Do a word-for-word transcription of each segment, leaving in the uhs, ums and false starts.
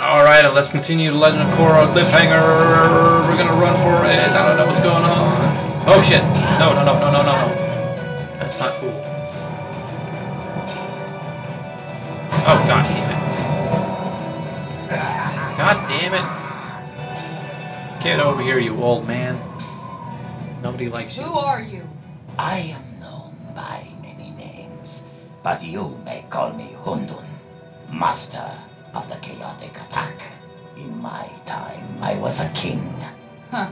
Alright, let's continue the Legend of Korra cliffhanger. We're gonna run for it. I don't know what's going on. Oh shit. No, no, no, no, no, no, no. That's not cool. Oh, god damn it. God damn it. Get over here, you old man. Nobody likes you. Who are you? I am known by many names, but you may call me Hundun, master of the chaotic attack. In my time, I was a king. Huh.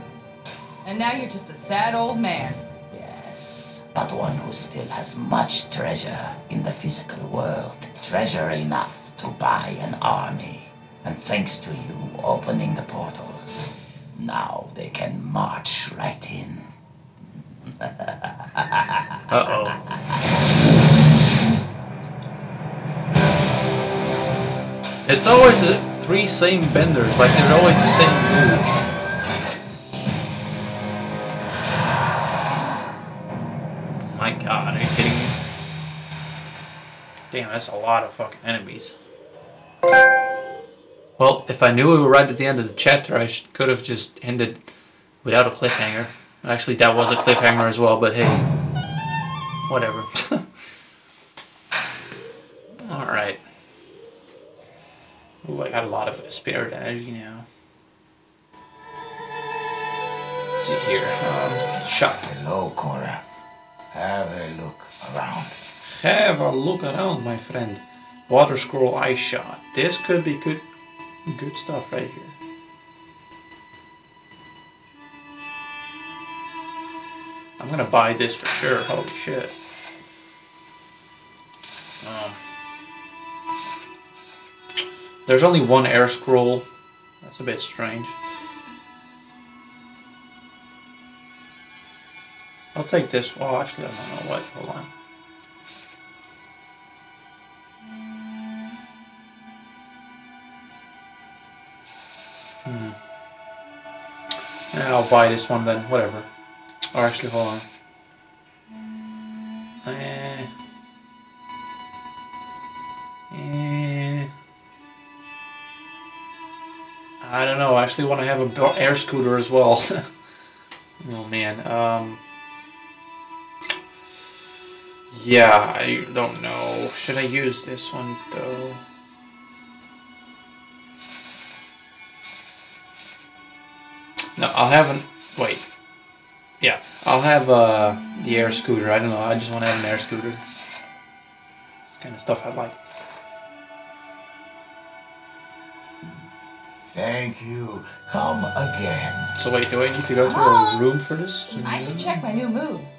And now you're just a sad old man. Yes, but one who still has much treasure in the physical world. Treasure enough to buy an army. And thanks to you opening the portals, now they can march right in. Uh-oh. It's always the three same benders, like they're always the same moves. My god, are you kidding me? Damn, that's a lot of fucking enemies. Well, if I knew we were right at the end of the chapter, I could have just ended without a cliffhanger. Actually, that was a cliffhanger as well, but hey, whatever. Alright. Ooh, I got a lot of spirit energy now. Let's see here. Um, shop. Hello, Korra. Have a look around. Have a look around, my friend. Water scroll eye shot. This could be good, good stuff right here. I'm gonna buy this for sure. Holy shit. Um. There's only one air scroll. That's a bit strange. I'll take this. Oh, actually, I don't know what. Hold on. Hmm. And I'll buy this one then. Whatever. Or actually, hold on. Eh. Eh. I don't know. I actually want to have an air scooter as well. Oh man. Um, yeah, I don't know. Should I use this one though? No, I'll have an. Wait. Yeah, I'll have uh, the air scooter. I don't know. I just want to have an air scooter. It's the kind of stuff I like. Thank you. Come again. So wait, do I need to go to a room for this? I should check my new moves.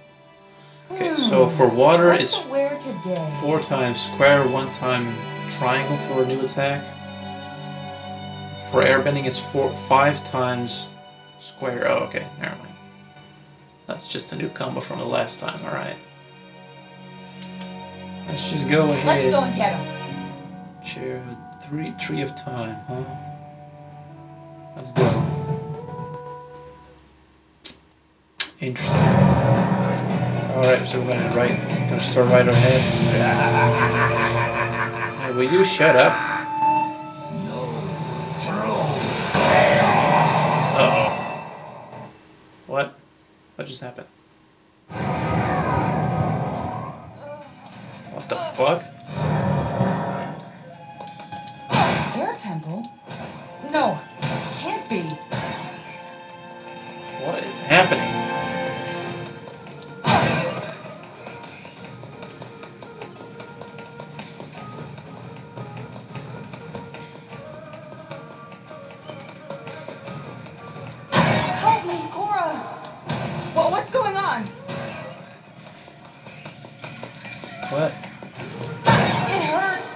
Okay, so for water, it's four times square, one time triangle for a new attack. For airbending, it's four, five times square. Oh, okay, never mind. That's just a new combo from the last time. All right. Let's just go ahead. Let's go and get him. Chair three, tree of time, huh? Let's go. Interesting. Alright, so we're gonna right we're gonna start right ahead. Hey, will you shut up? No. Uh-oh. What? What just happened? What the fuck? Air temple? No. Can't be. What is happening? Help me, Korra! Well, what's going on? What? It hurts.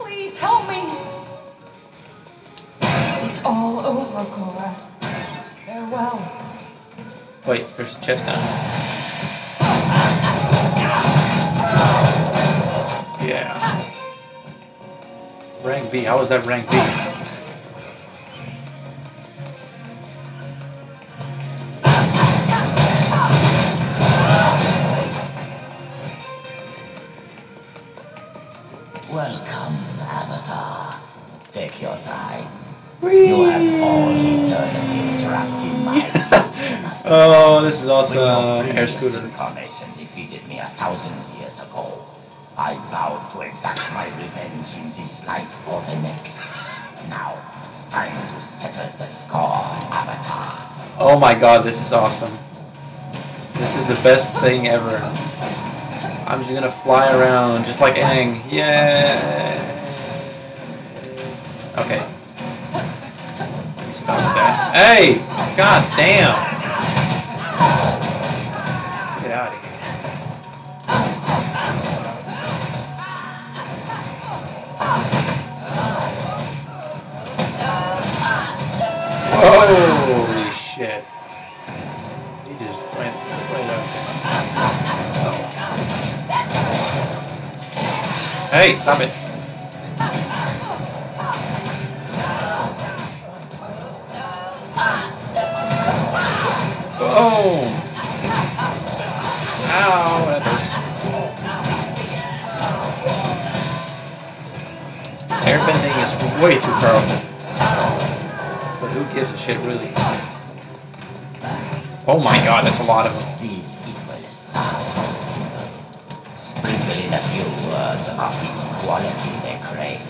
Please help me. It's all over, Korra. Farewell. Wait, there's a chest down here. Yeah. Rank B. How is that rank B? Welcome, Avatar. Take your die. Whee! You have all eternity interrupting my Oh, this is awesome. When your previous Air scooter. incarnation defeated me a thousand years ago, I vowed to exact my revenge in this life or the next. Now, it's time to settle the score, Avatar. Oh my god, this is awesome. This is the best thing ever. I'm just gonna fly around just like Aang. Yeah. Okay. Let me stop with that. Hey! God damn! Get out of here. Holy shit. He just went right out there. Hey, stop it. Oh! Ow, that hurts. Airbending is way too powerful. But who gives a shit, really? Oh my god, that's a lot of them. These equalists are so simple. Sprinkle in a few words about the equality they crave,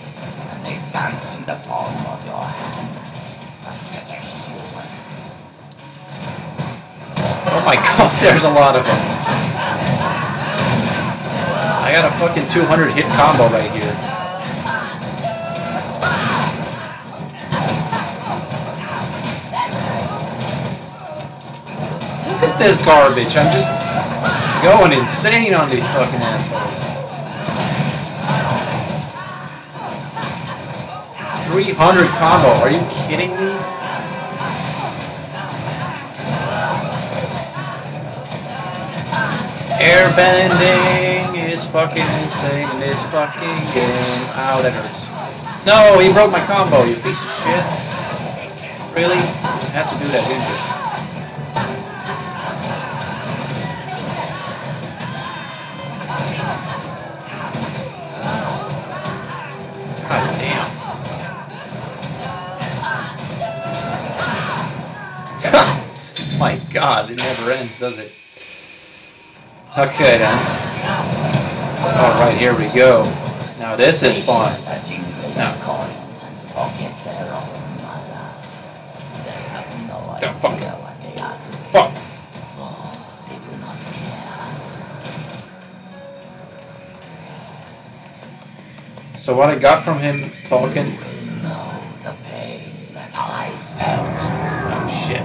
and they dance in the palm of your hand. Pathetic humans. Oh my god, there's a lot of them. I got a fucking two hundred hit combo right here. Look at this garbage. I'm just going insane on these fucking assholes. three hundred combo, are you kidding me? Airbending is fucking insane in this fucking game. Ow, that hurts. No, he broke my combo, you piece of shit. Really? You had to do that, didn't you? God damn. My god, it never ends, does it? Okay, then. Alright, here we go. Now this is fun. Now. The fuck. Fuck. So what I got from him talking... Oh shit.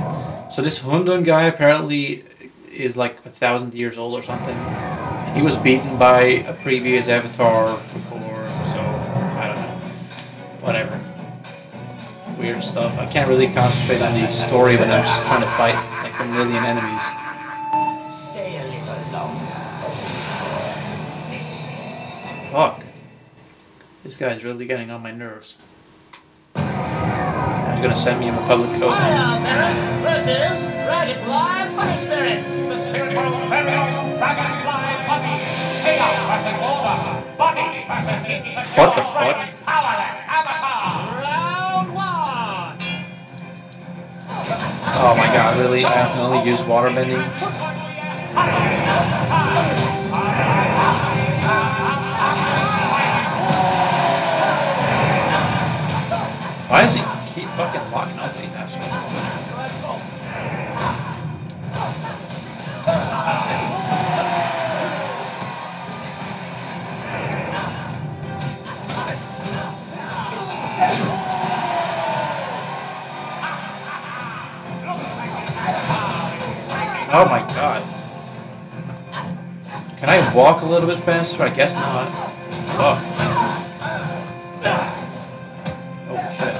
So this Hundun guy apparently is like a thousand years old or something. He was beaten by a previous Avatar before, so I don't know. Whatever. Weird stuff. I can't really concentrate on the story, but I'm just trying to fight like a million enemies. Stay a little longer. Fuck. This guy's really getting on my nerves. Gonna send me in a public coat. This is Dragonfly Puppy Spirits. The spirit world imperial Dragonfly Puppy. Chaos versus order. Body versus insecure. What the fuck? Powerless Avatar. Round one. Oh my god, really? I can only use water bending? Why is he keep fucking locking up these assholes. Oh my god. Can I walk a little bit faster? I guess not. Fuck. Oh shit.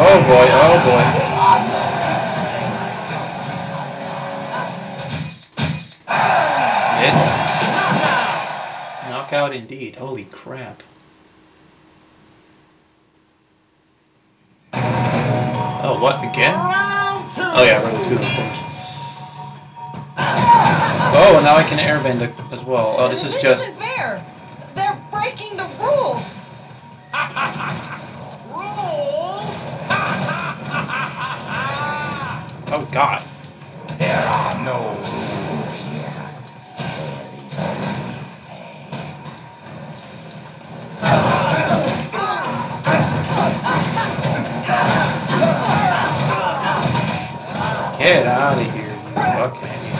Oh boy, oh boy. Bitch. Knockout indeed. Holy crap. Oh, what? Again? Oh yeah, level two, of course. Oh, now I can airbend as well. Oh, this is just... fair. They're breaking the rules! Rules? Oh, God. There are no rules here. There is only pain. Get out of here, you fucking idiots.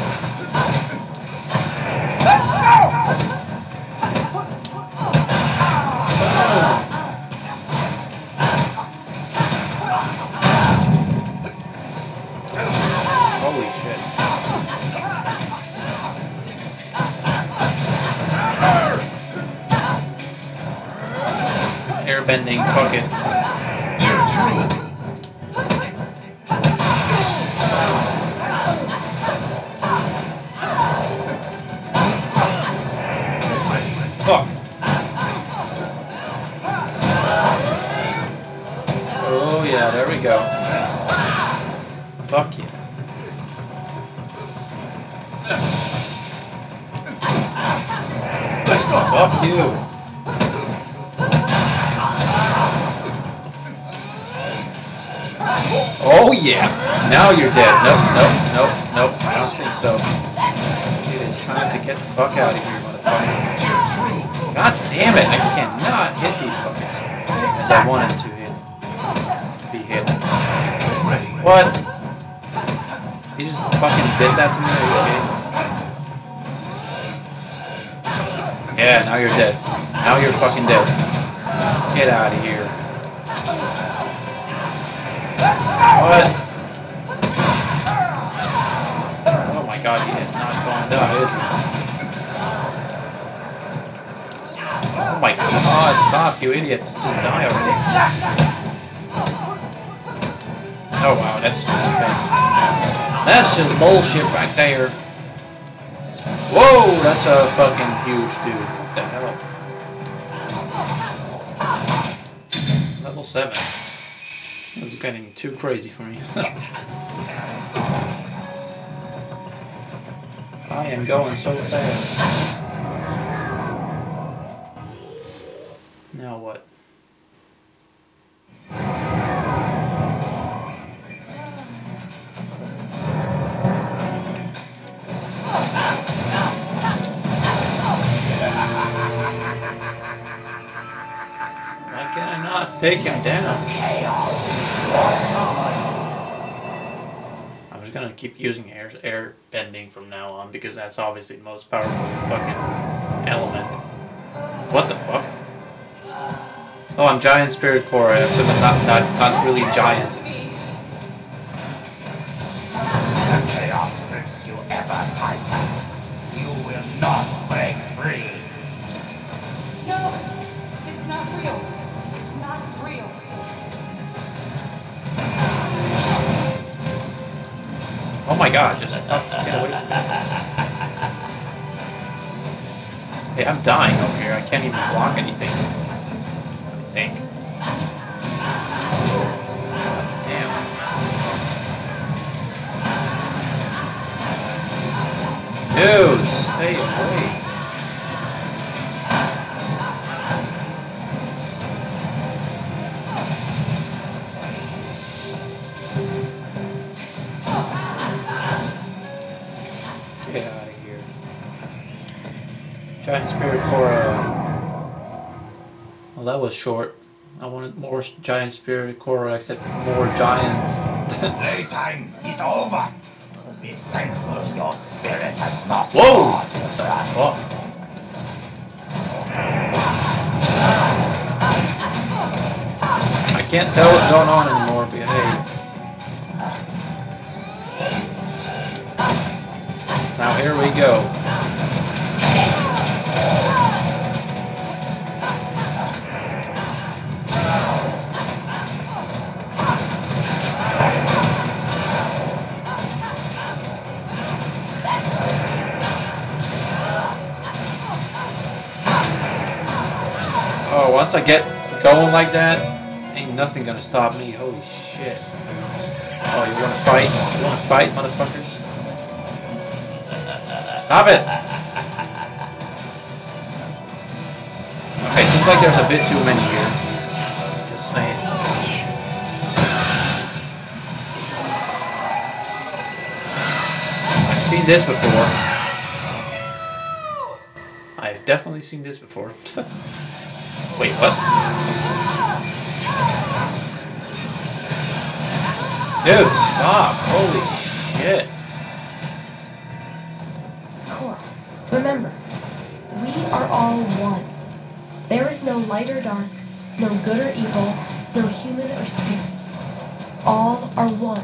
Bending, fuck it. Fuck. Oh yeah, there we go. Fuck yeah. Let's go. Fuck you. Oh yeah! Now you're dead. Nope, nope, nope, nope. I don't think so. It is time to get the fuck out of here, motherfucker. God damn it! I cannot hit these fuckers as I wanted to hit. Be hit. What? You just fucking did that to me? Are you kidding? Yeah, now you're dead. Now you're fucking dead. Get out of here. What? Oh my god, he has not gone down, is he? Oh my god, stop, you idiots. Just die already. Oh wow, that's just That's just bullshit right there. Whoa, that's a fucking huge dude. What the hell? Level seven. This is getting too crazy for me. I am going so fast. Now what? Why can I not take him down? I'm just gonna keep using air, air bending from now on because that's obviously the most powerful fucking element. What the fuck? Oh, I'm giant spirit Korra, except I'm not, not, not really giant. The chaos grips you ever tighter. You will not break free. No, it's not real. It's not real. Oh my god, just stop, get away from me. Hey, I'm dying over here. I can't even block anything. I think. Damn. Dude, stay away. Giant Spirit Korra. Well, that was short. I wanted more Giant Spirit Korra, except more giants. Playtime is over. Be thankful your spirit has not. Whoa! What the fuck? I can't tell what's going on anymore, but hey. Now here we go. Once I get going like that, ain't nothing gonna stop me. Holy shit. Oh, you wanna fight? You wanna fight, motherfuckers? Stop it! Okay, seems like there's a bit too many here. Just saying. I've seen this before. I've definitely seen this before. Wait, what? Dude, stop! Holy shit! Korra, remember, we are all one. There is no light or dark, no good or evil, no human or spirit. All are one.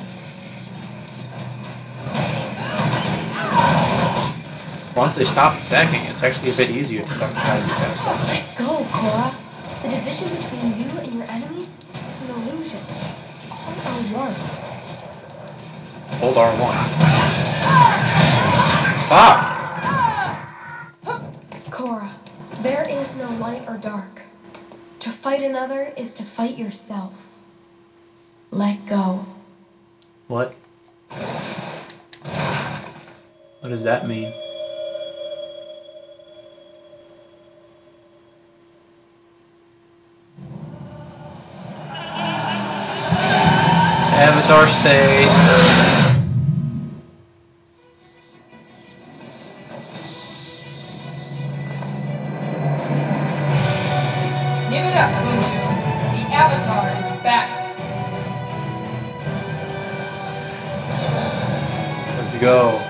Once they stop attacking, it's actually a bit easier to fucking fight these assholes. Let go, Korra. The division between you and your enemies is an illusion. Hold R one. Hold R one. Stop! Korra, there is no light or dark. To fight another is to fight yourself. Let go. What? What does that mean? Avatar state. Give it up, Hundun. The Avatar is back. Let's go.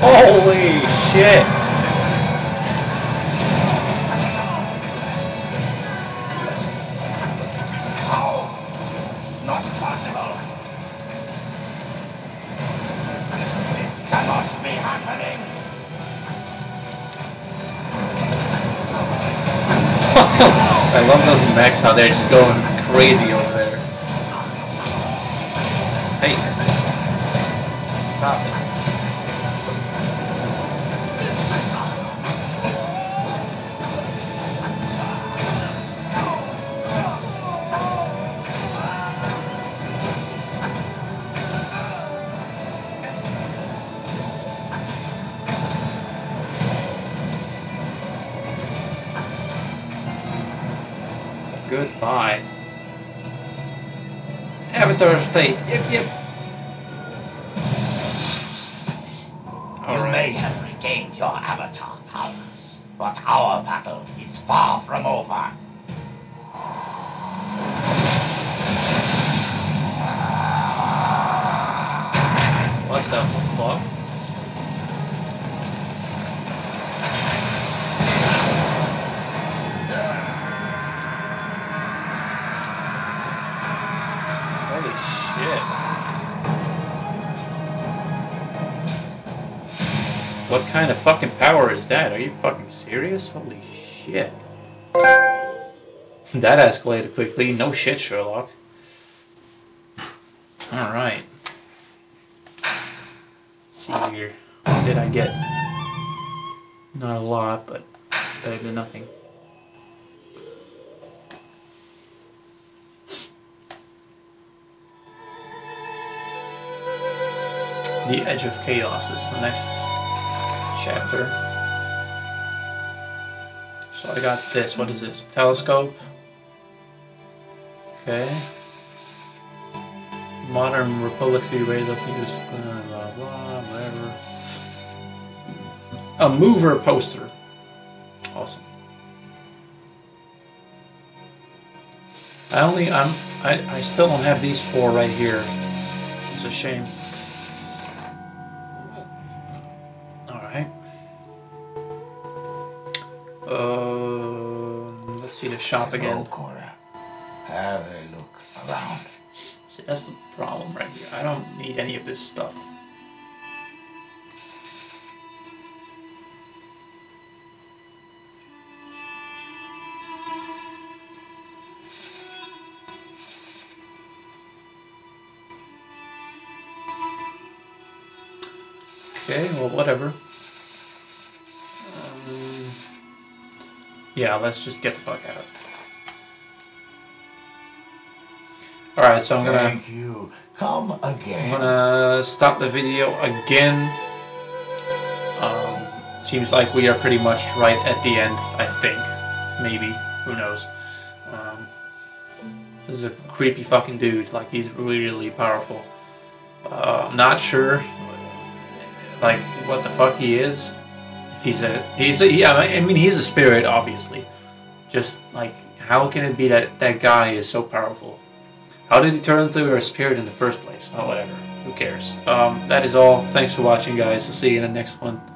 Holy shit. I love those mechs, how they're just going crazy over there. Hey, stop it. Goodbye. Avatar state. Yep, yep. All right. You may have regained your Avatar powers, but our battle is far from over. What the fuck? What kind of fucking power is that? Are you fucking serious? Holy shit. That escalated quickly. No shit, Sherlock. Alright. Let's see here. What did I get? Not a lot, but better than nothing. The Edge of Chaos is the next chapter. So I got this. What is this? Telescope. Okay. Modern Republic three ways of use. Blah blah blah. Whatever. A mover poster. Awesome. I only I'm I I still don't have these four right here. It's a shame. Um, let's see the shop again. Korra, have a look around. See, that's the problem right here. I don't need any of this stuff. Okay, well, whatever. Yeah, let's just get the fuck out. Alright, so I'm gonna... Thank you. Come again. I'm gonna stop the video again. Um, seems like we are pretty much right at the end, I think. Maybe. Who knows. Um, this is a creepy fucking dude. Like, he's really powerful. Uh, I'm not sure, like, what the fuck he is. If he's a... He's a... Yeah, I mean, he's a spirit, obviously. Just, like, how can it be that that guy is so powerful? How did he turn into a spirit in the first place? Oh, whatever. Who cares? Um, that is all. Thanks for watching, guys. I'll see you in the next one.